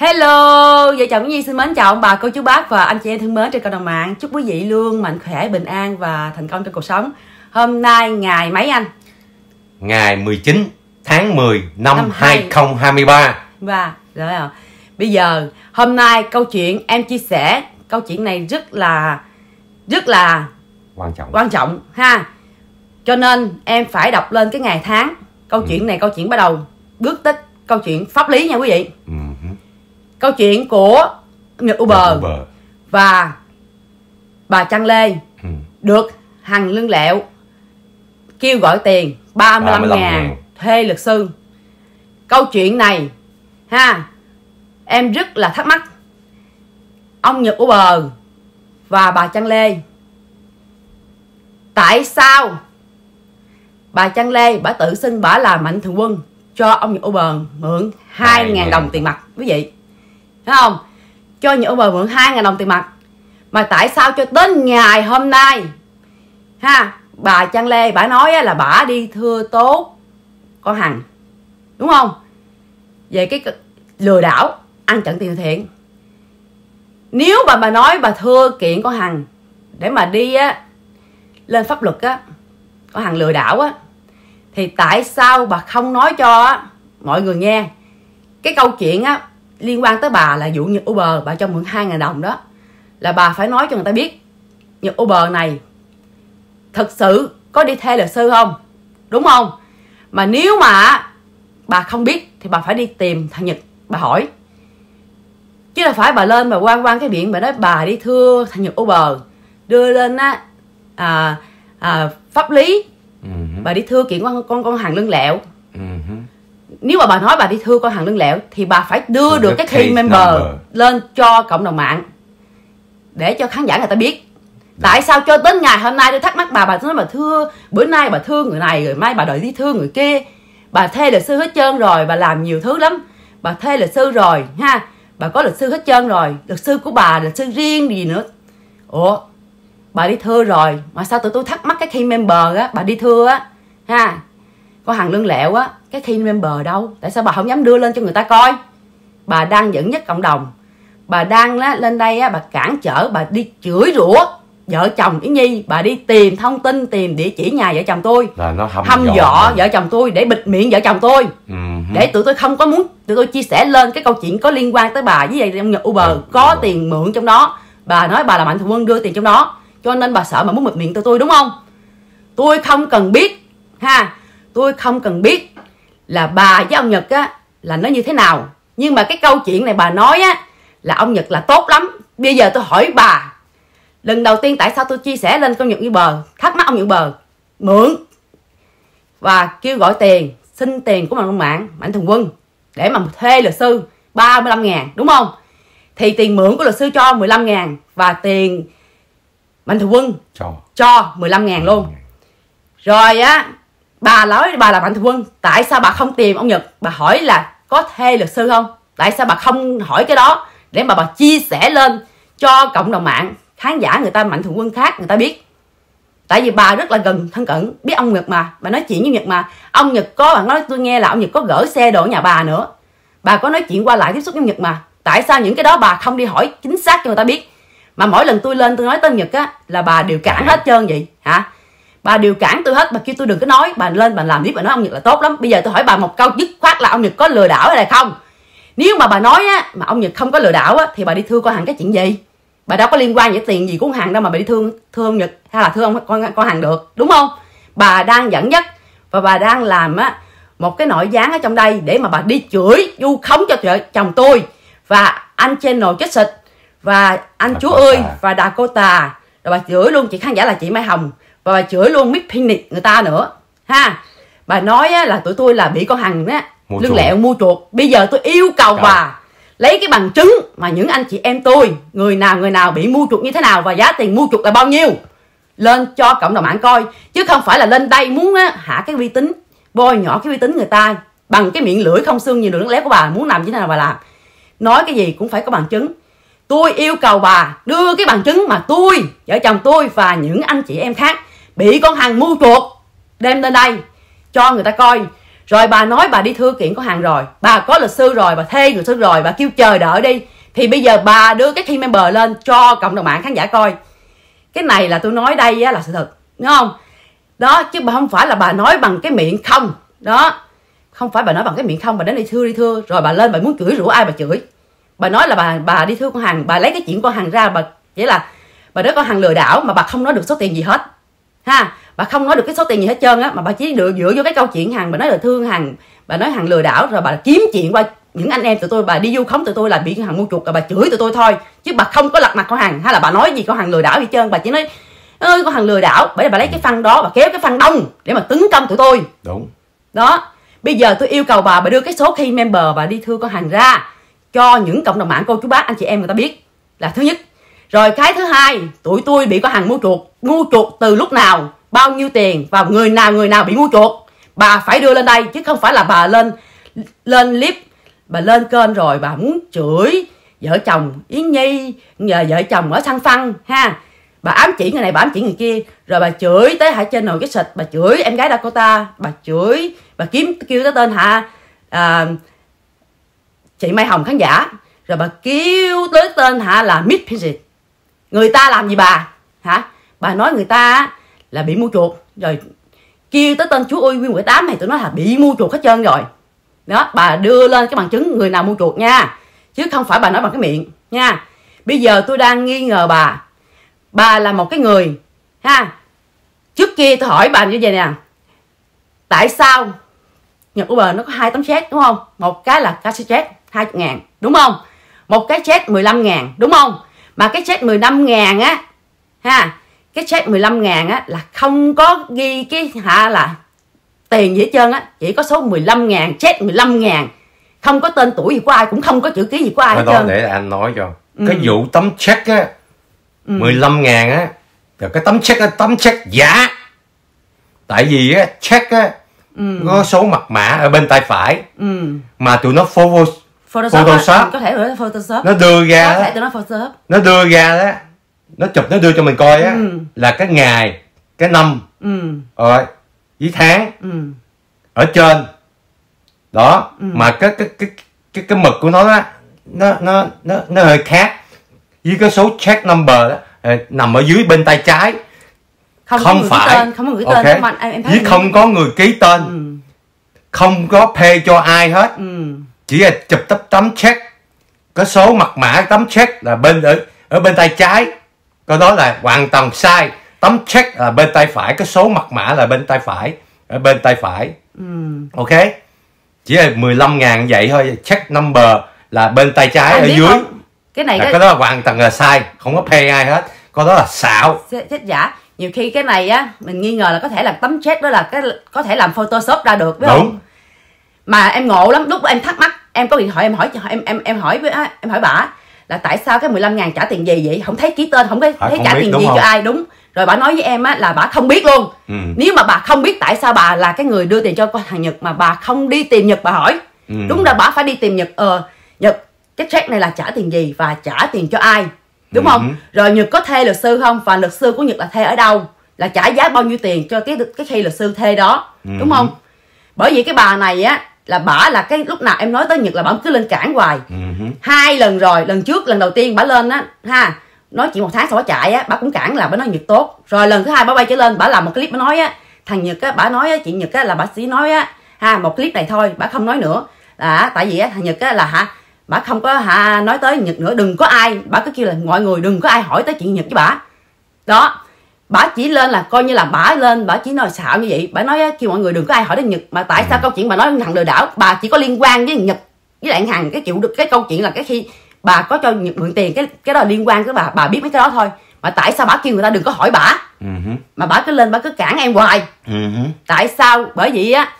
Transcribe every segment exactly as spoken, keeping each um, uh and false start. Hello, vợ chồng Yến Nhi xin mến chào ông bà, cô chú bác và anh chị em thân mến trên cộng đồng mạng. Chúc quý vị luôn mạnh khỏe, bình an và thành công trong cuộc sống. Hôm nay ngày mấy anh? Ngày mười chín tháng mười năm hai không hai ba. Và rồi à. Bây giờ hôm nay câu chuyện em chia sẻ, câu chuyện này rất là rất là quan trọng. Quan trọng ha. Cho nên em phải đọc lên cái ngày tháng. Câu ừ. chuyện này câu chuyện bắt đầu bước tới câu chuyện pháp lý nha quý vị. Ừ. Câu chuyện của Uber, Uber và bà Trang Lê ừ. được Hằng Lương Lẹo kêu gọi tiền ba mươi lăm ngàn thuê luật sư. Câu chuyện này ha, em rất là thắc mắc. Ông Nhật Uber và bà Trang Lê, tại sao bà Trang Lê bả tự xưng bả là Mạnh Thường Quân cho ông Nhật Uber mượn hai ngàn đồng tiền mặt quý vị? Thấy không? Cho những ông bà mượn hai ngàn đồng tiền mặt. Mà tại sao cho đến ngày hôm nay ha, bà Trang Lê bả nói là bả đi thưa tố con Hằng, đúng không, về cái lừa đảo ăn chặn tiền từ thiện. Nếu bà bà nói bà thưa kiện con Hằng để mà đi á, lên pháp luật á, con Hằng lừa đảo á, thì tại sao bà không nói cho á, mọi người nghe cái câu chuyện á liên quan tới bà là vụ Nhật Uber bà cho mượn hai ngàn đồng đó, là bà phải nói cho người ta biết Nhật Uber này thật sự có đi thuê luật sư không, đúng không? Mà nếu mà bà không biết thì bà phải đi tìm thằng Nhật bà hỏi, chứ là phải bà lên bà quan quan cái biển bà nói bà đi thưa thằng Nhật Uber, đưa lên á à, à, pháp lý uh-huh. bà đi thưa kiện con con con Hằng Lương Lẹo. uh-huh. Nếu mà bà nói bà đi thưa con Hằng Lương Lẹo thì bà phải đưa được, được cái key member number. lên cho cộng đồng mạng để cho khán giả người ta biết. Được. Tại sao cho đến ngày hôm nay tôi thắc mắc bà, bà nói bà thưa, bữa nay bà thương người này rồi mai bà đợi đi thương người kia. Bà thuê luật sư hết trơn rồi, bà làm nhiều thứ lắm. Bà thuê luật sư rồi ha, bà có luật sư hết trơn rồi, luật sư của bà, luật sư riêng gì nữa. Ủa, bà đi thưa rồi mà sao tụi tôi thắc mắc cái key member á, bà đi thưa á ha, con Hằng Lương Lẹo á, cái team member đâu? Tại sao bà không dám đưa lên cho người ta coi? Bà đang dẫn dắt cộng đồng, bà đang á, lên đây á, bà cản trở, bà đi chửi rủa vợ chồng Yến Nhi, bà đi tìm thông tin, tìm địa chỉ nhà vợ chồng tôi, là nó hâm, hâm dọ vợ chồng tôi để bịt miệng vợ chồng tôi, ừ. để tụi tôi không có muốn, tụi tôi chia sẻ lên cái câu chuyện có liên quan tới bà với ông Nhật Uber ừ. có ừ. tiền mượn trong đó. Bà nói bà là Mạnh Thường Quân đưa tiền trong đó, cho nên bà sợ mà muốn bịt miệng tụi tôi, đúng không? Tôi không cần biết ha, tôi không cần biết là bà với ông Nhật á là nó như thế nào. Nhưng mà cái câu chuyện này bà nói á là ông Nhật là tốt lắm. Bây giờ tôi hỏi bà, lần đầu tiên tại sao tôi chia sẻ lên con Nhật Uber, thắc mắc ông Nhật Uber mượn và kêu gọi tiền, xin tiền của Mạnh Mạng Mạnh Thường Quân để mà thuê luật sư ba mươi lăm ngàn, đúng không? Thì tiền mượn của luật sư cho mười lăm ngàn và tiền Mạnh Thường Quân cho, cho mười lăm ngàn luôn. Rồi á, bà nói bà là Mạnh Thường Quân, tại sao bà không tìm ông Nhật, bà hỏi là có thuê luật sư không? Tại sao bà không hỏi cái đó để mà bà chia sẻ lên cho cộng đồng mạng, khán giả người ta Mạnh Thường Quân khác người ta biết? Tại vì bà rất là gần thân cận, biết ông Nhật mà, bà nói chuyện với Nhật mà. Ông Nhật có, bà nói tôi nghe là ông Nhật có gửi xe đổ nhà bà nữa, bà có nói chuyện qua lại tiếp xúc với ông Nhật mà. Tại sao những cái đó bà không đi hỏi chính xác cho người ta biết? Mà mỗi lần tôi lên tôi nói tên Nhật á là bà đều cản hết trơn vậy hả? Bà điều cản tôi hết, bà kêu tôi đừng có nói. Bà lên bà làm tiếp, bà nói ông Nhật là tốt lắm. Bây giờ tôi hỏi bà một câu dứt khoát là ông Nhật có lừa đảo hay là không? Nếu mà bà nói á, mà ông Nhật không có lừa đảo á, thì bà đi thưa con Hằng cái chuyện gì? Bà đâu có liên quan với tiền gì của con Hằng đâu mà bà đi thưa, thưa ông Nhật hay là thưa ông, con, con Hằng được, đúng không? Bà đang dẫn dắt và bà đang làm á, một cái nội gián ở trong đây để mà bà đi chửi vu khống cho vợ chồng tôi và anh Channel Chết Xịt và anh Chú ơi và Dakota. Rồi bà chửi luôn chị khán giả là chị Mai Hồng, và bà chửi luôn Miss Phoenix người ta nữa ha. Bà nói á, là tụi tôi là bị con Hằng á Lương Lẹo mua chuột. Bây giờ tôi yêu cầu Đó. bà lấy cái bằng chứng mà những anh chị em tôi, người nào người nào bị mua chuột như thế nào và giá tiền mua chuột là bao nhiêu, lên cho cộng đồng mạng coi. Chứ không phải là lên đây muốn á, hạ cái uy tín, bôi nhỏ cái uy tín người ta bằng cái miệng lưỡi không xương như đường léo của bà. Muốn làm như thế nào bà làm, nói cái gì cũng phải có bằng chứng. Tôi yêu cầu bà đưa cái bằng chứng mà tôi, vợ chồng tôi và những anh chị em khác bị con Hằng mua chuột đem lên đây cho người ta coi. Rồi bà nói bà đi thưa kiện của Hằng rồi, bà có luật sư rồi, bà thuê luật sư rồi, bà kêu chờ đợi đi. Thì bây giờ bà đưa cái team member lên cho cộng đồng mạng khán giả coi. Cái này là tôi nói đây là sự thật, đúng không? Đó, chứ bà không phải là bà nói bằng cái miệng không. Đó, không phải bà nói bằng cái miệng không, bà đến đi thưa đi thưa, rồi bà lên bà muốn chửi rủa ai bà chửi. Bà nói là bà bà đi thưa con Hằng, bà lấy cái chuyện con Hằng ra, bà vậy là bà nói con Hằng lừa đảo mà bà không nói được số tiền gì hết. Ha, bà không nói được cái số tiền gì hết trơn á, mà bà chỉ được dựa vô cái câu chuyện Hằng, bà nói là thương Hằng, bà nói Hằng lừa đảo, rồi bà kiếm chuyện qua những anh em tụi tôi, bà đi vu khống tụi tôi là bị Hằng mua chuột, rồi bà chửi tụi tôi thôi, chứ bà không có lật mặt con Hằng hay là bà nói gì con Hằng lừa đảo gì trơn. Bà chỉ nói ơi con Hằng lừa đảo, bởi vì bà lấy cái phân đó, bà kéo cái phân đông để mà tấn công tụi tôi. Đúng. Đó, bây giờ tôi yêu cầu bà bà đưa cái số khi member bà đi thưa con Hằng ra cho những cộng đồng mạng, cô chú bác anh chị em người ta biết là thứ nhất. Rồi cái thứ hai, tụi tôi bị con Hằng mua chuột, mua chuột từ lúc nào, bao nhiêu tiền và người nào người nào bị mua chuột, bà phải đưa lên đây, chứ không phải là bà lên lên clip, bà lên kênh rồi bà muốn chửi vợ chồng Yến Nhi, nhờ vợ chồng ở Săn Phân ha, bà ám chỉ người này, bà ám chỉ người kia, rồi bà chửi tới hả trên nồi cái xịt, bà chửi em gái Dakota, bà chửi, bà kiếm kêu tới tên hả à, chị Mai Hồng khán giả, rồi bà kêu tới tên hả là Miss Pizzy. Người ta làm gì bà hả? Bà nói người ta là bị mua chuột, rồi kêu tới tên chú Uy Nguyên mười tám này, tụi nó là bị mua chuột hết trơn rồi. Đó, bà đưa lên cái bằng chứng người nào mua chuột nha, chứ không phải bà nói bằng cái miệng nha. Bây giờ tôi đang nghi ngờ bà. Bà là một cái người ha. Trước kia tôi hỏi bà như vậy nè, tại sao Nhật Uber nó có hai tấm check đúng không? Một cái là cash check hai mươi ngàn đúng không? Một cái check mười lăm ngàn đúng không? Mà cái check mười lăm ngàn á ha, cái check mười lăm ngàn á là không có ghi cái hạ là tiền gì hết trơn á, chỉ có số mười lăm ngàn, check mười lăm ngàn, không có tên tuổi gì của ai, cũng không có chữ ký gì của ai hết trơn. Để anh nói cho ừ. Cái vụ tấm check á mười lăm ngàn á, rồi cái tấm check á, tấm check giả. Tại vì á, check á ừ. có số mật mã ở bên tay phải ừ. mà tụi nó Photoshop, Photoshop, Photoshop. Có thể là Photoshop. Nó đưa ra có thể tụi nó Photoshop. Nó đưa ra đó, nó chụp nó đưa cho mình coi á ừ. là cái ngày, cái năm ừ. rồi với tháng ừ. ở trên đó ừ. mà cái cái cái cái cái mực của nó đó, nó nó nó nó hơi khác với cái số check number đó, nằm ở dưới bên tay trái, không, không phải tên, không có gửi okay. tên, không, em với không có người ký tên ừ. không có phê cho ai hết ừ. chỉ là chụp tấm tấm check, có số mật mã tấm check là bên ở ở bên tay trái, cái đó là hoàn toàn sai. Tấm check là bên tay phải, cái số mật mã là bên tay phải, ở bên tay phải ừ. ok, chỉ là mười lăm ngàn vậy thôi, check number là bên tay trái em ở dưới không? Cái này là cái... cái đó là hoàn toàn là sai, không có pay ai hết, con đó là xạo chết giả. Nhiều khi cái này á mình nghi ngờ là có thể là tấm check đó là cái có thể làm Photoshop ra được, biết đúng không? Mà em ngộ lắm, lúc em thắc mắc em có điện thoại em hỏi em em em hỏi với em hỏi bả là tại sao cái mười lăm ngàn trả tiền gì vậy, không thấy ký tên, không thấy, à, thấy không trả biết, tiền gì không? Cho ai đúng. Rồi bà nói với em á là bà không biết luôn ừ. Nếu mà bà không biết tại sao bà là cái người đưa tiền cho thằng Nhật mà bà không đi tìm Nhật bà hỏi ừ. Đúng là bà phải đi tìm Nhật, ờ Nhật cái check này là trả tiền gì và trả tiền cho ai, đúng ừ. không? Rồi Nhật có thuê luật sư không, và luật sư của Nhật là thuê ở đâu, là trả giá bao nhiêu tiền cho cái cái khi luật sư thuê đó ừ. đúng không? Bởi vì cái bà này á là bả là cái lúc nào em nói tới Nhật là bả cứ lên cản hoài ừ. Hai lần rồi, lần trước lần đầu tiên bả lên á ha, nói chuyện một tháng sau bả chạy á, bả cũng cản là bả nói Nhật tốt. Rồi lần thứ hai bả quay trở lên, bả làm một clip bả nói á thằng Nhật á, bả nói á, chuyện Nhật á là bả chỉ nói á ha một clip này thôi, bả không nói nữa là tại vì á thằng Nhật á là hả bả không có hả nói tới Nhật nữa, đừng có ai, bả cứ kêu là mọi người đừng có ai hỏi tới chuyện Nhật với bả. Đó, bả chỉ lên là coi như là bả lên, bả chỉ nói xạo như vậy, bả nói kêu mọi người đừng có ai hỏi đến Nhật. Mà tại sao câu chuyện bà nói Hằng lừa đảo, bà chỉ có liên quan với Nhật với lại Hằng, cái chịu được cái câu chuyện là cái khi bà có cho Nhật mượn tiền, cái cái đó liên quan với bà, bà biết mấy cái đó thôi. Mà tại sao bả kêu người ta đừng có hỏi bả uh-huh. mà bả cứ lên bả cứ cản em hoài uh-huh. Tại sao? Bởi vì á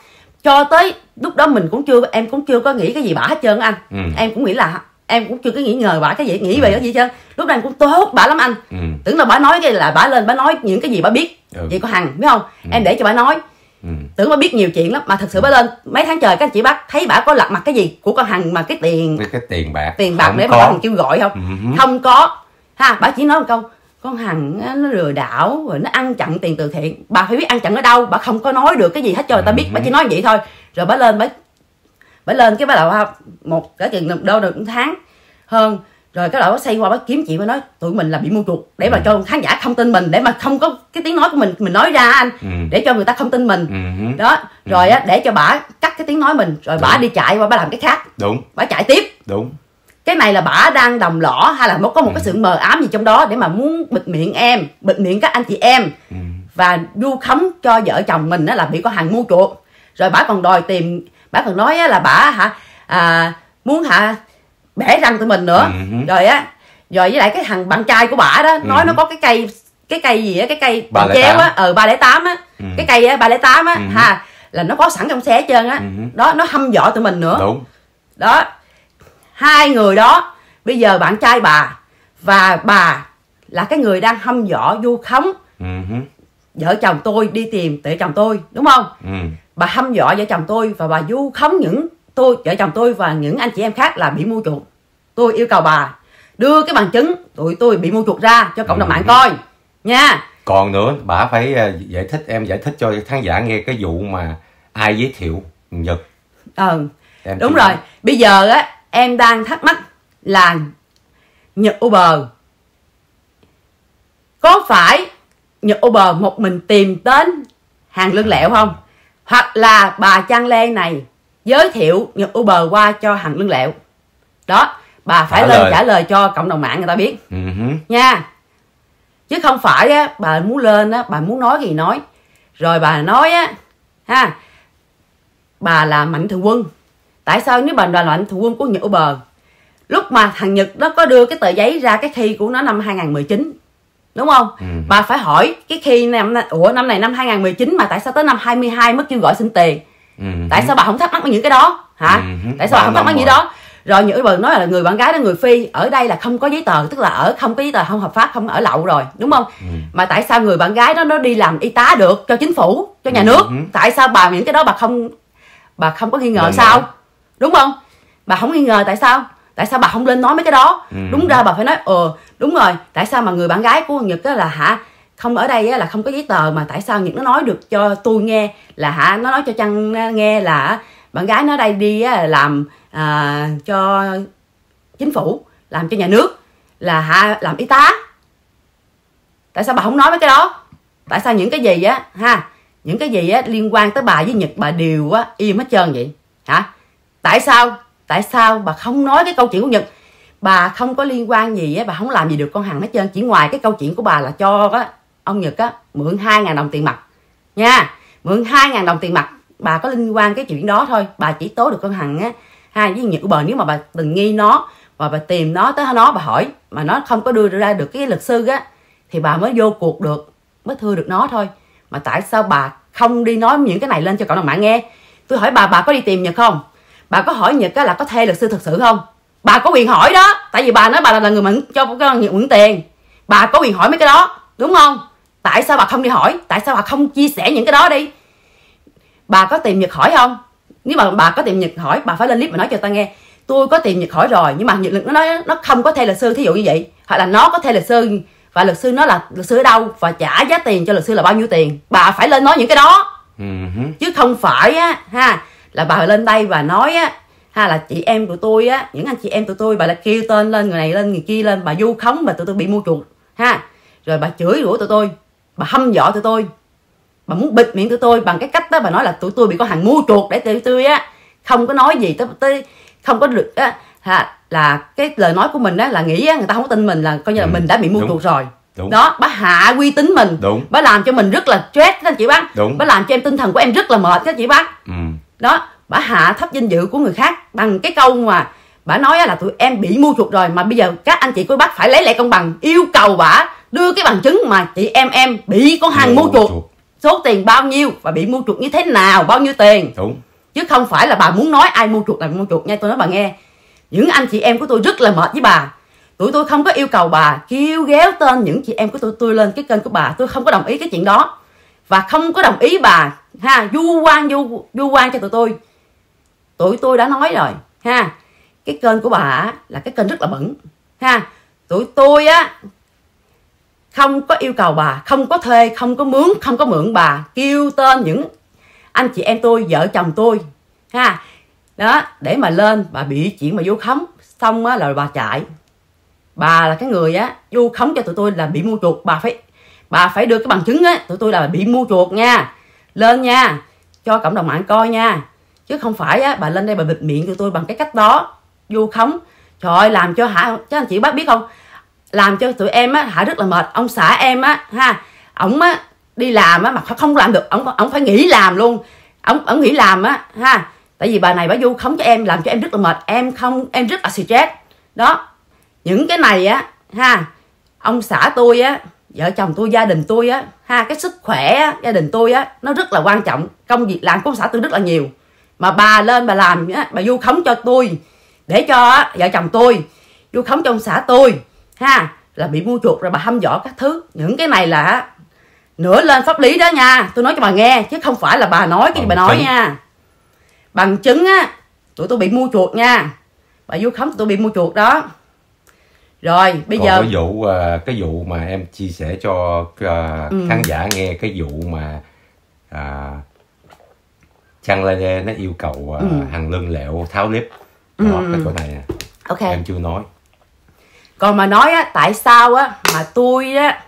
cho tới lúc đó mình cũng chưa, em cũng chưa có nghĩ cái gì bả hết trơn anh uh-huh. Em cũng nghĩ là em cũng chưa có nghĩ ngờ bả cái gì, nghĩ về cái gì chứ lúc này cũng tốt bả lắm anh ừ. Tưởng là bả nói cái là bả lên bả nói những cái gì bả biết ừ. Vậy có Hằng biết không ừ. Em để cho bả nói ừ. Tưởng bả biết nhiều chuyện lắm mà thật sự bả lên mấy tháng trời các anh chị bác thấy bả có lật mặt cái gì của con Hằng mà cái tiền cái, cái tiền bạc tiền bạc không để có. Mà bả còn kêu gọi không ừ. Không có ha, bả chỉ nói một câu con Hằng nó lừa đảo rồi nó ăn chặn tiền từ thiện. Bà phải biết ăn chặn ở đâu, bà không có nói được cái gì hết cho người ta biết, bà chỉ nói vậy thôi. Rồi bà lên, bà, bà lên cái bà đầu một cả chừng đô được một tháng hơn. Rồi cái lão xây qua bác kiếm chị mới nói tụi mình là bị mua chuột để mà cho khán giả không tin mình, để mà không có cái tiếng nói của mình mình nói ra anh, ừ. để cho người ta không tin mình, ừ. đó rồi á, ừ. để cho bả cắt cái tiếng nói mình, rồi bả đi chạy qua bả làm cái khác, đúng, bả chạy tiếp, đúng. Cái này là bả đang đồng lõ hay là có một ừ. cái sự mờ ám gì trong đó để mà muốn bịt miệng em, bịt miệng các anh chị em, ừ. và vu khống cho vợ chồng mình á là bị con Hằng mua chuột. Rồi bả còn đòi tìm, bả còn nói á là bả hả à, muốn hả bẻ răng tụi mình nữa, uh-huh. rồi á, rồi với lại cái thằng bạn trai của bả đó nói uh-huh. nó có cái cây, cái cây gì á, cái cây chéo á, ờ ba không tám á, cái cây á ba không tám á, uh-huh. ha, là nó có sẵn trong xe hết trơn á, uh-huh. đó, nó hâm dọa tụi mình nữa. Đúng. Đó, hai người đó, bây giờ bạn trai bà và bà là cái người đang hâm dọa vu khống uh-huh. vợ chồng tôi đi tìm tệ chồng tôi, đúng không? Uh-huh. Bà hâm dọa vợ chồng tôi và bà vu khống những tôi, vợ chồng tôi và những anh chị em khác là bị mua chuột. Tôi yêu cầu bà đưa cái bằng chứng tụi tôi bị mua chuột ra cho cộng đồng ừ. mạng coi nha. Còn nữa, bà phải giải thích, em giải thích cho khán giả nghe cái vụ mà ai giới thiệu Nhật. Ừ, em đúng rồi. Nói. Bây giờ á, em đang thắc mắc là Nhật Uber, có phải Nhật Uber một mình tìm đến hàng lương lẹo không? Hoặc là bà Trang Lê này giới thiệu Nhật Uber qua cho Hằng lương lẹo đó, bà phải trả lên lời. Trả lời cho cộng đồng mạng người ta biết uh-huh. nha, chứ không phải á, bà muốn lên á, bà muốn nói gì nói, rồi bà nói á ha, bà là mạnh thường quân. Tại sao nếu bà là mạnh thường quân của Nhật Uber, lúc mà thằng Nhật nó có đưa cái tờ giấy ra cái khi của nó năm hai nghìn mười chín, đúng không? Uh-huh. Bà phải hỏi cái khi năm, ủa năm này năm hai nghìn mười chín mà tại sao tới năm hai mươi hai mất kêu gọi xin tiền? Uh-huh. Tại sao bà không thắc mắc những cái đó hả? Uh-huh. Tại sao bà không thắc mắc những đó? Rồi Nhật Uber nói là người bạn gái đó người Phi, ở đây là không có giấy tờ, tức là ở không có giấy tờ, không hợp pháp, không ở lậu rồi, đúng không? Uh-huh. Mà tại sao người bạn gái đó nó đi làm y tá được cho chính phủ, cho nhà uh-huh. nước? Tại sao bà những cái đó bà không bà không có nghi ngờ? Đúng sao? Rồi. Đúng không? Bà không nghi ngờ tại sao? Tại sao bà không lên nói mấy cái đó? Uh-huh. Đúng ra bà phải nói ờ đúng rồi, tại sao mà người bạn gái của Nhật đó là hả không ở đây á, là không có giấy tờ, mà tại sao Nhật nó nói được cho tôi nghe là hả, nó nói cho Trăng nghe là bạn gái nó đây đi á, làm à, cho chính phủ, làm cho nhà nước, là hả làm y tá. Tại sao bà không nói mấy cái đó? Tại sao những cái gì á ha, những cái gì á liên quan tới bà với Nhật bà đều á im hết trơn vậy hả? Tại sao? Tại sao bà không nói cái câu chuyện của Nhật? Bà không có liên quan gì á, bà không làm gì được con Hằng hết trơn, chỉ ngoài cái câu chuyện của bà là cho á ông Nhật á mượn hai nghìn đồng tiền mặt nha, mượn hai nghìn đồng tiền mặt, bà có liên quan cái chuyện đó thôi. Bà chỉ tố được con Hằng á ha với Nhật Uber nếu mà bà từng nghi nó và bà tìm nó tới nó, bà hỏi mà nó không có đưa ra được cái luật sư á thì bà mới vô cuộc được, mới thưa được nó thôi. Mà tại sao bà không đi nói những cái này lên cho cộng đồng mạng nghe? Tôi hỏi bà, bà có đi tìm Nhật không? Bà có hỏi Nhật á là có thuê luật sư thật sự không? Bà có quyền hỏi đó, tại vì bà nói bà là người mượn cho con Nhật mượn tiền, bà có quyền hỏi mấy cái đó, đúng không? Tại sao bà không đi hỏi? Tại sao bà không chia sẻ những cái đó đi? Bà có tìm Nhật hỏi không? Nếu mà bà có tìm Nhật hỏi, bà phải lên clip mà nói cho ta nghe. Tôi có tìm Nhật hỏi rồi, nhưng mà Nhật nó nói nó không có thuê luật sư, thí dụ như vậy. Hoặc là nó có thuê luật sư và luật sư nó là luật sư ở đâu và trả giá tiền cho luật sư là bao nhiêu tiền. Bà phải lên nói những cái đó. Chứ không phải á ha là bà lên đây và nói á ha là chị em của tôi á, những anh chị em của tôi, bà là kêu tên lên người này lên người kia lên, bà vu khống mà tụi tôi bị mua chuột ha. Rồi bà chửi rủa tụi tôi, bà hâm dọa tụi tôi, bà muốn bịt miệng tụi tôi bằng cái cách đó, bà nói là tụi tôi bị con Hằng mua chuột để tụi tôi á không có nói gì tới, tới không có được á ha, là cái lời nói của mình á là nghĩ á người ta không tin mình là coi như là ừ, mình đã bị mua chuột rồi. Đúng. Đó, bà hạ uy tín mình, đúng, bà làm cho mình rất là stress các anh chị bác, đúng, bà làm cho em tinh thần của em rất là mệt các anh chị bác, ừ. Đó, bà hạ thấp danh dự của người khác bằng cái câu mà bà nói á là tụi em bị mua chuột rồi, mà bây giờ các anh chị cô bác phải lấy lại công bằng, yêu cầu bà đưa cái bằng chứng mà chị em em bị con Hằng mua chuột, số tiền bao nhiêu và bị mua chuột như thế nào, bao nhiêu tiền, đúng. Chứ không phải là bà muốn nói ai mua chuột là mua chuột nha. Tôi nói bà nghe, những anh chị em của tôi rất là mệt với bà, tụi tôi không có yêu cầu bà kêu ghéo tên những chị em của tụi tôi lên cái kênh của bà, tôi không có đồng ý cái chuyện đó và không có đồng ý bà ha vu oan vu vu oan cho tụi tôi. Tụi tôi đã nói rồi ha, cái kênh của bà là cái kênh rất là bẩn ha, tụi tôi á không có yêu cầu bà, không có thuê, không có mướn, không có mượn bà, kêu tên những anh chị em tôi, vợ chồng tôi ha, đó, để mà lên bà bị chuyện mà vu khống. Xong á là bà chạy, bà là cái người á vu khống cho tụi tôi là bị mua chuộc, bà phải bà phải đưa cái bằng chứng á, tụi tôi là bị mua chuộc nha, lên nha, cho cộng đồng mạng coi nha, chứ không phải á bà lên đây bà bịt miệng tụi tôi bằng cái cách đó vu khống. Trời ơi, làm cho hả, chứ anh chị bác biết không, làm cho tụi em á hả rất là mệt. Ông xã em á ha, ổng á đi làm á mà không làm được, ổng ổng phải nghỉ làm luôn, ổng ổng nghỉ làm á ha, tại vì bà này bà vu khống cho em, làm cho em rất là mệt, em không em rất là stress đó. Những cái này á ha, ông xã tôi á, vợ chồng tôi, gia đình tôi á ha, cái sức khỏe á, gia đình tôi á nó rất là quan trọng, công việc làm của ông xã tôi rất là nhiều, mà bà lên bà làm á, bà vu khống cho tôi để cho á, vợ chồng tôi, vu khống cho ông xã tôi ha, là bị mua chuộc rồi bà hăm dọa các thứ. Những cái này là nửa lên pháp lý đó nha, tôi nói cho bà nghe, chứ không phải là bà nói cái gì bà nói nha. Bằng chứng á, tụi tôi bị mua chuột nha, bà vu khống tụi tôi bị mua chuột đó. Rồi bây còn giờ cái vụ cái vụ mà em chia sẻ cho uh, ừ. khán giả nghe, cái vụ mà uh, Trang Lê nó yêu cầu uh, ừ. Hằng lương lẹo tháo clip ừ. đó, cái chỗ này nè, okay. Em chưa nói. Còn mà nói á, tại sao á mà tôi á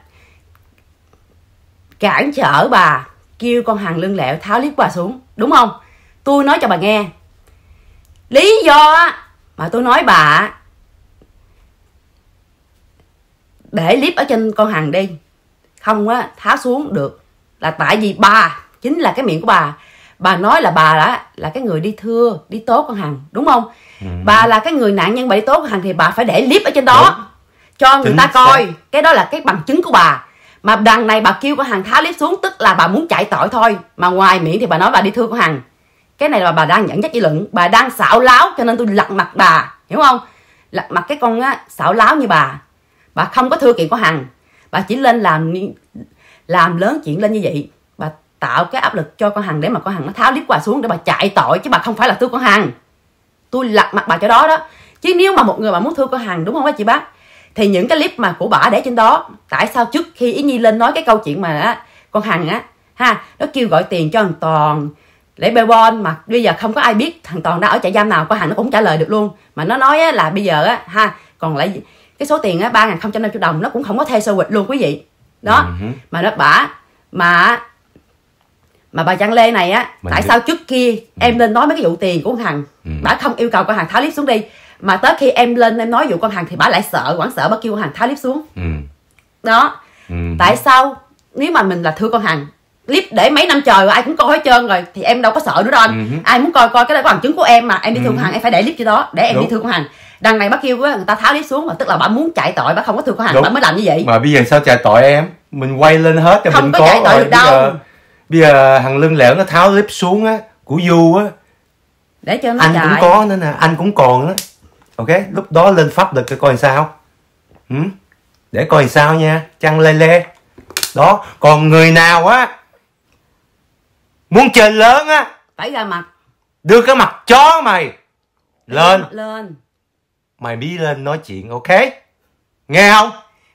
cản trở bà, kêu con Hằng lương lẹo tháo clip bà xuống, đúng không? Tôi nói cho bà nghe lý do mà tôi nói bà để clip ở trên con Hằng đi, không á tháo xuống được, là tại vì bà chính là cái miệng của bà. Bà nói là bà đã là cái người đi thưa, đi tố con Hằng, đúng không? Ừ. Bà là cái người nạn nhân, bà đi tố con Hằng thì bà phải để clip ở trên đó, đúng, cho người chính ta coi xác. Cái đó là cái bằng chứng của bà. Mà đằng này bà kêu con Hằng tháo clip xuống, tức là bà muốn chạy tội thôi, mà ngoài miệng thì bà nói bà đi thưa con Hằng. Cái này là bà đang dẫn dắt dư luận, bà đang xạo láo, cho nên tôi lật mặt bà, hiểu không? Lật mặt cái con á, xạo láo như bà. Bà không có thưa kiện của Hằng, bà chỉ lên làm làm lớn chuyện lên như vậy, bà tạo cái áp lực cho con Hằng để mà con Hằng nó tháo clip quà xuống để bà chạy tội, chứ bà không phải là thưa con Hằng. Tôi lật mặt bà chỗ đó đó. Chứ nếu mà một người bà muốn thưa con Hằng, đúng không á chị bác, thì những cái clip mà của bà để trên đó. Tại sao trước khi Yến Nhi lên nói cái câu chuyện mà á, con Hằng á ha, nó kêu gọi tiền cho thằng Toàn để bê bon, mà bây giờ không có ai biết thằng Toàn đã ở trại giam nào, con Hằng nó cũng trả lời được luôn. Mà nó nói á, là bây giờ á ha, còn lại cái số tiền á ba nghìn không trăm năm mươi đồng nó cũng không có thuê sơ quịch luôn quý vị. Đó, uh-huh. mà nó bả mà mà bà Trang Lê này á, mình tại biết. Sao trước kia em lên nói mấy cái vụ tiền của con Hằng, uh-huh. bả không yêu cầu con Hằng tháo clip xuống đi, mà tới khi em lên em nói vụ con Hằng thì bả lại sợ, hoảng sợ, bả kêu con Hằng tháo clip xuống. Uh-huh. Đó. Uh-huh. Tại sao nếu mà mình là thưa con Hằng, clip để mấy năm trời rồi, ai cũng coi hết trơn rồi, thì em đâu có sợ nữa đâu anh. Uh-huh. Ai muốn coi coi, cái đó có bằng chứng của em mà, em đi uh-huh. thưa con Hằng em phải để clip cho đó để em Đúng. Đi thưa con Hằng. Đằng này bác kêu người ta tháo clip xuống, mà tức là bà muốn chạy tội, bà không có thưa con Hằng, bà mới làm như vậy. Mà bây giờ sao chạy tội em? Mình quay lên hết cho mình có chạy tội được đâu. Bây giờ, bây giờ Hằng lương lẹo nó tháo clip xuống á của Du á, để cho nó anh chạy. Cũng có nữa nè, anh cũng còn đó. Ok, lúc đó lên pháp được coi sao. Ừ? Để coi sao nha, Chăng Lê Lê. Đó, còn người nào á muốn chơi lớn á, phải ra mặt, đưa cái mặt chó mày lên. Lên. Mày bí lên nói chuyện, ok? Nghe không?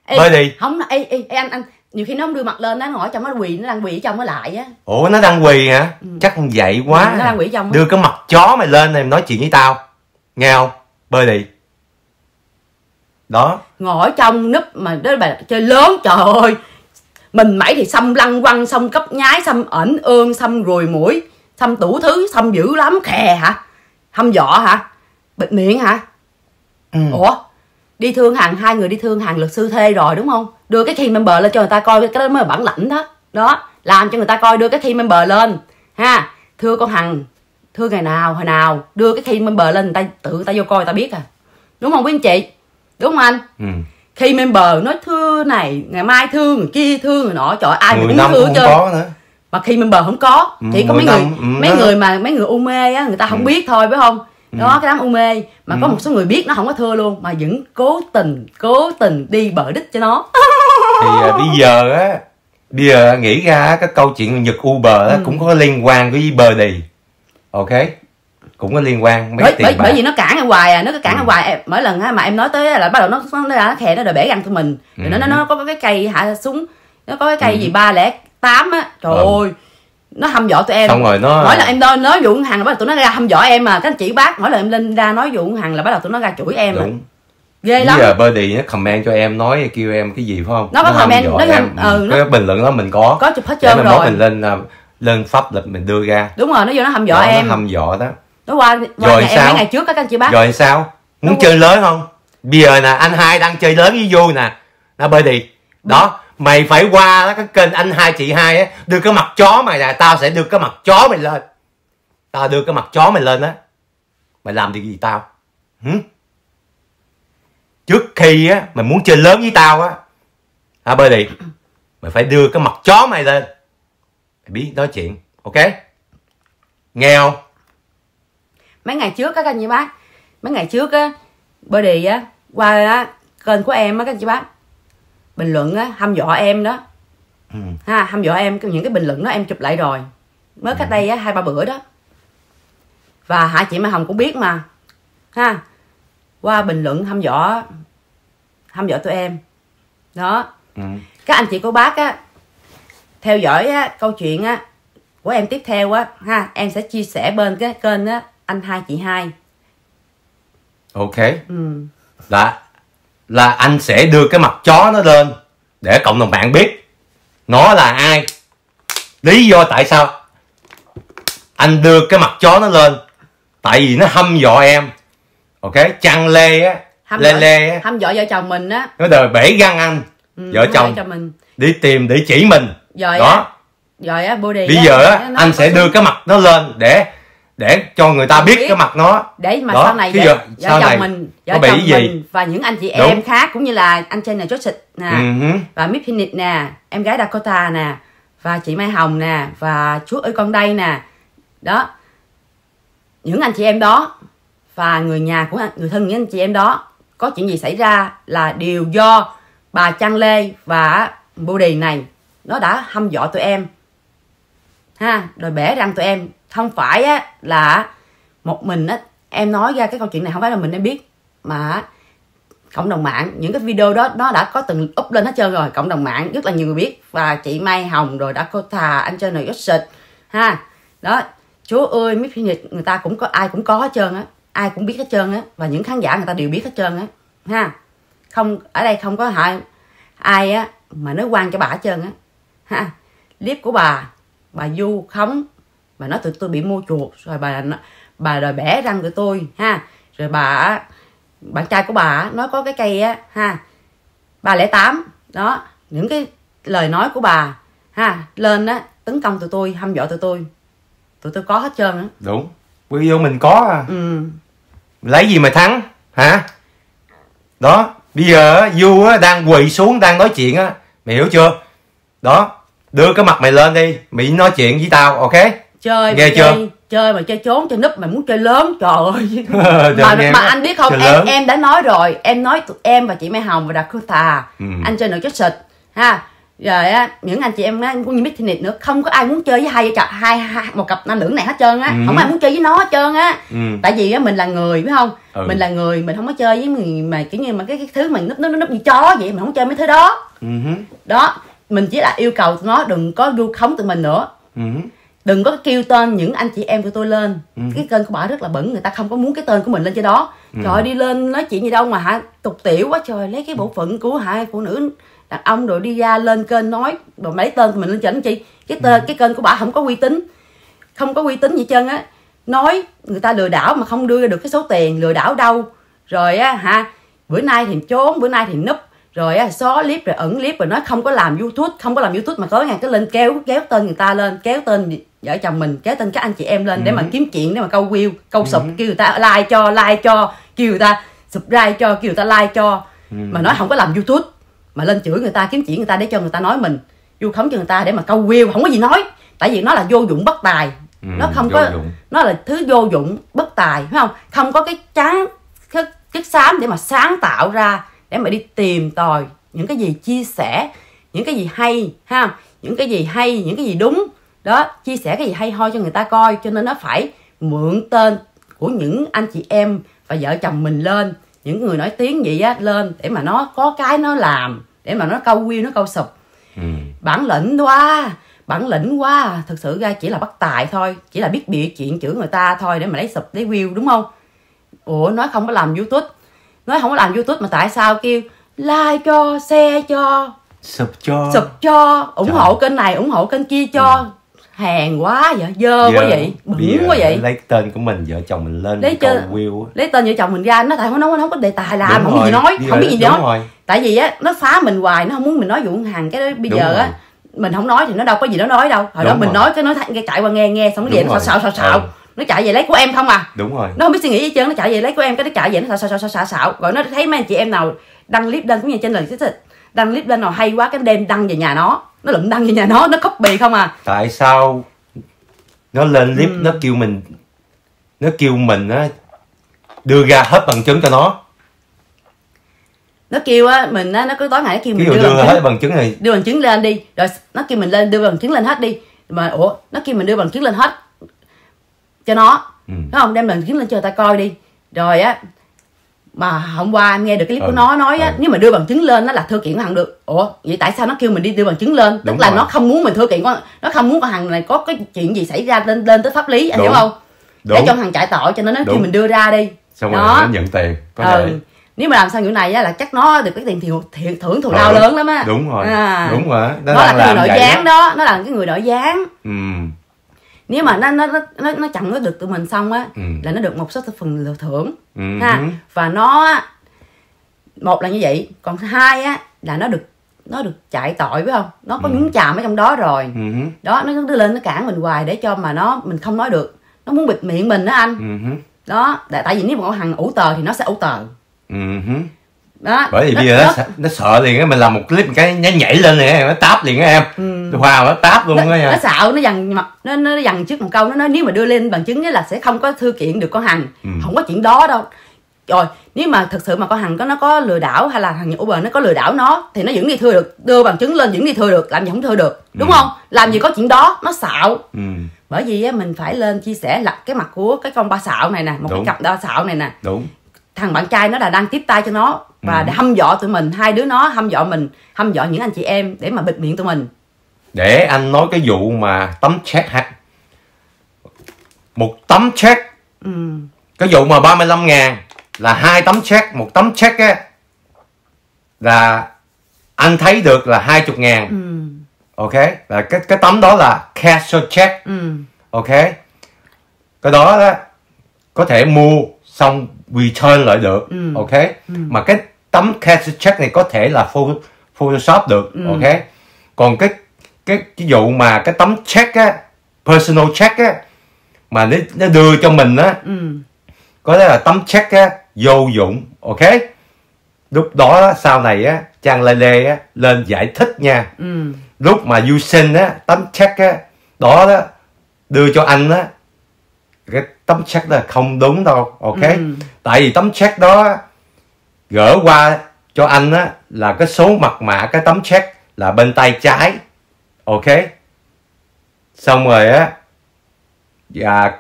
Ê, bơi đi. Không, ê, ê, ê, anh, anh, nhiều khi nó không đưa mặt lên, nó ngồi trong nó quỳ, nó đang quỳ ở trong nó lại á. Ủa, nó đang quỳ hả? Ừ. Chắc vậy quá. Ừ, nó đang quỳ trong. Đưa cái mặt chó mày lên này nói chuyện với tao. Nghe không? Bơi đi. Đó. Ngồi trong núp mà đó bà chơi lớn, trời ơi. Mình mãi thì xăm lăng quăng, xăm cấp nhái, xăm ẩn ương, xăm ruồi mũi, xăm tủ thứ, xăm dữ lắm, khè hả? Hăm dọ hả? Bịt miệng hả? Ừ. Ủa, đi thương Hằng, hai người đi thương Hằng, luật sư thuê rồi đúng không? Đưa cái key member lên cho người ta coi, cái đó mới là bản lãnh đó. Đó, làm cho người ta coi, đưa cái key member lên ha. Thưa con Hằng, thưa ngày nào, hồi nào, đưa cái key member lên, người ta tự người ta vô coi, người ta biết à. Đúng không quý anh chị? Đúng không anh? Ừ. Key member nói thưa này, ngày mai thưa người kia, thưa người nọ, trời ai người cũng thưa chứ. Mà key member không có, chỉ ừ, có mấy năm, người ừ, mấy đó. người mà mấy người u mê á, người ta không ừ. biết thôi phải không? Đó, cái đám u mê mà ừ. có một số người biết nó không có thưa luôn, mà vẫn cố tình cố tình đi bờ đích cho nó. Thì à, bây giờ á, bây giờ nghĩ ra cái câu chuyện Nhật Uber á, ừ. cũng có liên quan với bờ đi, ok? cũng có liên quan mấy bởi, tiền bởi, bởi vì nó cản ở hoài à, nó cứ cản ừ. ở hoài. Mỗi lần mà em nói tới là bắt đầu nó nó nó khè nó đòi bẻ răng tụi mình. Rồi ừ. nó nó có cái cây hạ súng, nó có cái cây ừ. gì ba lẻ tám á, trời ừ. ơi, nó hăm dọa tụi em. Xong rồi nó mỗi lần em nói, nói vụ Hằng là bắt đầu tụi nó ra hăm dọa em à, các anh chị bác, mỗi lần em lên ra nói vụ Hằng là bắt đầu tụi nó ra chửi em. Đúng. À. Ghê bây lắm. Giờ Birdie nó comment cho em, nói kêu em cái gì phải không? Nó, nó có comment, nó em. Ừ, cái nó... bình luận đó mình có. Có chụp hết trơn rồi. Mình lên lên pháp luật mình đưa ra. Đúng rồi, nó vô nó hăm dọa đó, em. Nó hăm dọa đó. Nó qua, qua rồi nhà sao? Em mấy ngày trước đó, các anh chị bác. Rồi sao? Muốn đúng chơi rồi. Lớn không? Bây giờ nè, anh hai đang chơi lớn với vô nè. Nó Birdie. Đó, mày phải qua cái kênh anh hai chị hai á, đưa cái mặt chó mày nè, tao sẽ đưa cái mặt chó mày lên. Tao đưa cái mặt chó mày lên á. Mày làm điều gì tao? Hử? Trước khi á mày muốn chơi lớn với tao á, hả Birdie, mày phải đưa cái mặt chó mày lên. Mày biết nói chuyện, ok? Nghe không? Mấy ngày trước á các anh chị bác, mấy ngày trước á Birdie á qua á, kênh của em á các anh chị bác bình luận á hăm dọa em đó, ừ. ha hăm dọa em, những cái bình luận đó em chụp lại rồi, mới ừ. cách đây á hai ba bữa đó. Và hả chị Mai Hồng cũng biết mà, ha. Qua bình luận hăm dọa hăm dọa tụi em đó. ừ. Các anh chị cô bác á theo dõi á, câu chuyện á của em tiếp theo á ha, em sẽ chia sẻ bên cái kênh á anh hai chị hai, ok? ừ. là là anh sẽ đưa cái mặt chó nó lên để cộng đồng mạng biết nó là ai, lý do tại sao anh đưa cái mặt chó nó lên, tại vì nó hăm dọa em. Ok, chăng lê á, lê lê á, hăm dọa vợ chồng mình á, nó đòi bể răng anh, ừ, vợ chồng mình. Đi tìm địa chỉ mình rồi đó, á, rồi á Birdie bây á, giờ á anh sẽ đưa cái mặt nó lên để để cho người ta biết, biết cái mặt nó, để mà đó. Sau này giờ, vợ sau chồng này mình, vợ chồng gì? Mình và những anh chị em đúng. Khác cũng như là anh Chen nè, Joseph nè, uh-huh. và Miss Phoenix nè, em gái Dakota nè, và chị Mai Hồng nè, và chú ơi con đây nè, đó những anh chị em đó. Và người nhà của người thân những anh chị em đó, có chuyện gì xảy ra là đều do bà Trang Lê và Birdie này nó đã hăm dọa tụi em, ha, rồi bẻ răng tụi em. Không phải á là một mình á em nói ra cái câu chuyện này, không phải là mình em biết, mà cộng đồng mạng, những cái video đó nó đã có từng up lên hết trơn rồi, cộng đồng mạng rất là nhiều người biết. Và chị Mai Hồng rồi đã có thà anh chơi này rất ha đó, chú ơi Miss Phoenix, người ta cũng có, ai cũng có hết trơn á, ai cũng biết hết trơn á, và những khán giả người ta đều biết hết trơn á, ha. Không, ở đây không có hại ai á mà nói quan cho bà hết trơn á, ha. Clip của bà bà vu khống, bà nói tụi tôi bị mua chuột, rồi bà bà đòi bẻ răng tụi tôi, ha. Rồi bà bạn trai của bà nói có cái cây á, ha, ba lẻ tám đó, những cái lời nói của bà, ha, lên á tấn công tụi tôi, hăm dọa tụi tôi, tụi tôi có hết trơn á. Đúng, video mình có à. ừ. Lấy gì mà thắng hả? Đó, bây giờ Du đang quỳ xuống đang nói chuyện á, mày hiểu chưa? Đó, đưa cái mặt mày lên đi, mày nói chuyện với tao, ok? Chơi nghe mà chưa? Chơi, chơi mà chơi trốn, chơi núp, mày muốn chơi lớn, trời ơi. Mà, mà anh biết không, em, em đã nói rồi, em nói tụi em và chị Mai Hồng và Dakota, ừ. anh chơi nổi chết xịt, ha. Rồi á, những anh chị em cũng như Miss Phoenix nữa, không có ai muốn chơi với hai vợ hai, hai một cặp nam nữ này hết trơn á, ừ. không ai muốn chơi với nó hết trơn á. ừ. Tại vì á mình là người, phải không? ừ. Mình là người, mình không có chơi với người mà kiểu như mà cái, cái thứ mà núp núp núp như chó vậy, mình không chơi mấy thứ đó. ừ. Đó, mình chỉ là yêu cầu nó đừng có vu khống tụi mình nữa, ừ. đừng có kêu tên những anh chị em của tôi lên. ừ. Cái kênh của bà rất là bẩn, người ta không có muốn cái tên của mình lên trên đó. ừ. Trời ơi, đi lên nói chuyện gì đâu mà hả, tục tiểu quá trời, lấy cái bộ phận của hai phụ nữ đàn ông rồi đi ra lên kênh nói, rồi mấy tên của mình lên trên chi. Cái tên, ừ. cái kênh của bà không có uy tín, không có uy tín gì trơn á. Nói người ta lừa đảo mà không đưa ra được cái số tiền, lừa đảo đâu. Rồi á hả, bữa nay thì trốn, bữa nay thì núp, rồi á xóa clip, rồi ẩn clip, rồi nói không có làm YouTube, không có làm YouTube mà có hàng cái lên kéo kéo tên người ta lên, kéo tên vợ chồng mình, kéo tên các anh chị em lên, ừ. để mà kiếm chuyện, để mà câu view, câu ừ. sụp, kêu người ta like cho, like cho, kêu người ta subscribe cho, kêu người ta like cho, ừ. mà nói không có làm YouTube, mà lên chửi người ta, kiếm chuyện người ta để cho người ta nói mình, vu khống cho người ta để mà câu view, không có gì nói. Tại vì nó là vô dụng bất tài, ừ, nó không có dụng. Nó là thứ vô dụng bất tài, phải không? Không có cái tráng cái chất xám để mà sáng tạo ra, để mà đi tìm tòi những cái gì chia sẻ, những cái gì hay, ha, những cái gì hay, những cái gì đúng đó, chia sẻ cái gì hay ho cho người ta coi. Cho nên nó phải mượn tên của những anh chị em và vợ chồng mình lên, những người nổi tiếng vậy á lên, để mà nó có cái nó làm, để mà nó câu quy, nó câu sụp. Ừ. Bản lĩnh quá, bản lĩnh quá, thực sự ra chỉ là bất tài thôi, chỉ là biết bịa chuyện chửi người ta thôi để mà lấy sụp, lấy view, đúng không? Ủa, nói không có làm YouTube, nói không có làm YouTube mà tại sao kêu like cho, share cho, sụp cho, sụp cho, ủng Trời. hộ kênh này, ủng hộ kênh kia cho. Ừ. Hèn quá vậy, dơ quá vậy, bẩn quá vậy. Lấy tên của mình, vợ chồng mình lên, lấy tên, lấy tên vợ chồng mình ra, nó tại không, nó không có đề tài làm, không có gì nói, không biết gì nói. Tại vì á, nó phá mình hoài, nó không muốn mình nói vụ Hằng cái đó. Bây giờ á, mình không nói thì nó đâu có gì nó nói đâu. Hồi đó mình nói cái nó chạy qua nghe nghe xong nó về nó xạo xạo xạo, nó chạy về lấy của em không à. Đúng rồi. Nó không biết suy nghĩ gì trơn, nó chạy về lấy của em cái nó chạy về nó xạo xạo xạo xạo. Rồi nó thấy mấy anh chị em nào đăng clip lên cũng như trên lời cái đăng clip lên nào hay quá cái đem đăng về nhà nó. Nó lụm đăng về nhà nó, nó copy không à. Tại sao nó lên clip, ừ. nó kêu mình Nó kêu mình á đưa ra hết bằng chứng cho nó. Nó kêu á, mình á, nó cứ tối ngày nó kêu mình đưa, đưa bằng, hết bằng chứng này. Đưa bằng chứng lên đi. Rồi nó kêu mình lên đưa bằng chứng lên hết đi. Mà ủa, nó kêu mình đưa bằng chứng lên hết cho nó, ừ. đúng không? Đem bằng chứng lên cho người ta coi đi. Rồi á, mà hôm qua em nghe được cái clip ừ, của nó nói á, ừ. nếu mà đưa bằng chứng lên nó là thưa kiện của Hằng được. Ủa, vậy tại sao nó kêu mình đi đưa bằng chứng lên? Đúng Tức là rồi. nó không muốn mình thưa kiện, của, nó không muốn con Hằng này có cái chuyện gì xảy ra lên lên tới pháp lý, anh đúng. hiểu không? Đúng. Để cho Hằng chạy tội cho nên nó đúng. kêu mình đưa ra đi. Xong rồi nó nhận tiền. Có ừ. thể... Nếu mà làm sao kiểu này á là chắc nó được cái tiền thiệt, thiệt thưởng thù lao ừ. lớn lắm á. Đúng rồi. À, đúng rồi. Nó, nó là cái người nội gián đó. đó, nó là cái người nội gián. Ừ. Nếu mà nó nó nó nó chẳng có được tụi mình xong á, ừ. là nó được một số phần thưởng, ừ. ha. Và nó một là như vậy, còn hai á là nó được nó được chạy tội, phải không? Nó có ừ. nhúng chàm ở trong đó rồi. Ừ. Đó, nó cứ lên nó cản mình hoài để cho mà nó mình không nói được. Nó muốn bịt miệng mình đó anh. Ừ. Đó, tại vì nếu mà con Hằng ủ tờ thì nó sẽ ủ tờ. Ừ. Đó, bởi vì bây nó, nó, nó sợ liền á, mình làm một clip một cái nó nhảy lên nè, nó táp liền á em. Ừ. Wow, nó táp luôn á. Nó xạo, nó dằn mặt, nó nó dằn trước một câu, nó nói nếu mà đưa lên bằng chứng là sẽ không có thư kiện được con Hằng. Ừ. Không có chuyện đó đâu. Rồi, nếu mà thực sự mà con Hằng có nó có lừa đảo hay là thằng Uber nó có lừa đảo nó thì nó vẫn đi thưa được, đưa bằng chứng lên vẫn đi thưa được, làm gì không thưa được. Đúng ừ. không? Làm gì có chuyện đó, nó xạo. Ừ. Bởi vì á, mình phải lên chia sẻ là cái mặt của cái con ba xạo này nè, một Đúng. cái cặp ba xạo này nè. Đúng. Thằng bạn trai nó là đang tiếp tay cho nó và ừ. hăm dọa tụi mình, hai đứa nó hăm dọa mình, hăm dọa những anh chị em để mà bịt miệng tụi mình. Để anh nói cái vụ mà tấm check ha, một tấm check, ừ. cái vụ mà ba mươi lăm ngàn là hai tấm check, một tấm check á là anh thấy được là hai mươi ngàn, ừ. ok, là cái cái tấm đó là cash check, ừ. ok, cái đó đó có thể mua xong return lại được, ừ. ok, ừ. mà cái tấm cash check này có thể là photoshop được, ừ. ok. Còn cái cái ví dụ mà cái tấm check á, personal check á, mà nó, nó đưa cho mình á, ừ. có lẽ là tấm check á vô dụng, ok. Lúc đó sau này á, Trang Lê Lê á lên giải thích nha. Ừ. Lúc mà you send á tấm check á đó đó đưa cho anh á, cái tấm check đó là không đúng đâu, ok. Ừ. Tại vì tấm check đó gỡ qua cho anh á là cái số mật mã cái tấm check là bên tay trái, ok. Xong rồi á, và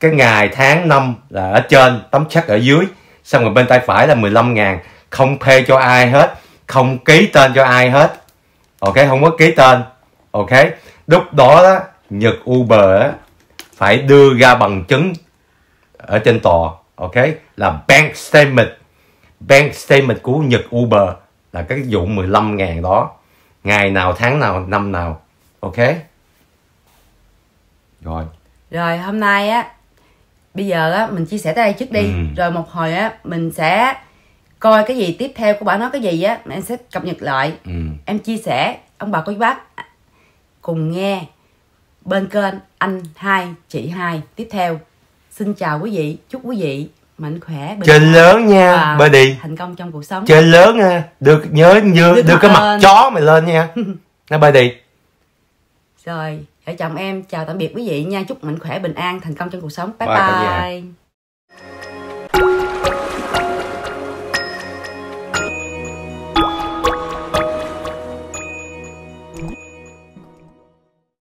cái ngày tháng năm là ở trên, tấm check ở dưới. Xong rồi bên tay phải là mười lăm ngàn, không phê cho ai hết, không ký tên cho ai hết, ok, không có ký tên, ok. Lúc đó đó Nhật Uber á phải đưa ra bằng chứng ở trên tòa, ok, là bank statement, bank statement của Nhật Uber là cái vụ mười lăm ngàn đó, ngày nào, tháng nào, năm nào, ok. Rồi. Rồi hôm nay á, bây giờ á mình chia sẻ tới đây trước đi, ừ. rồi một hồi á mình sẽ coi cái gì tiếp theo của bà nói cái gì á, em sẽ cập nhật lại, ừ. em chia sẻ ông bà cô bác cùng nghe bên kênh anh hai chị hai tiếp theo. Xin chào quý vị, chúc quý vị mạnh khỏe, chơi lớn nha, bơi đi thành công trong cuộc sống, chơi lớn nha, được nhớ như đưa, đưa cái mặt lên. Chó mày lên nha, nó bơi đi. Rồi vợ chồng em chào tạm biệt quý vị nha, chúc mạnh khỏe, bình an, thành công trong cuộc sống. Bye bye, bye.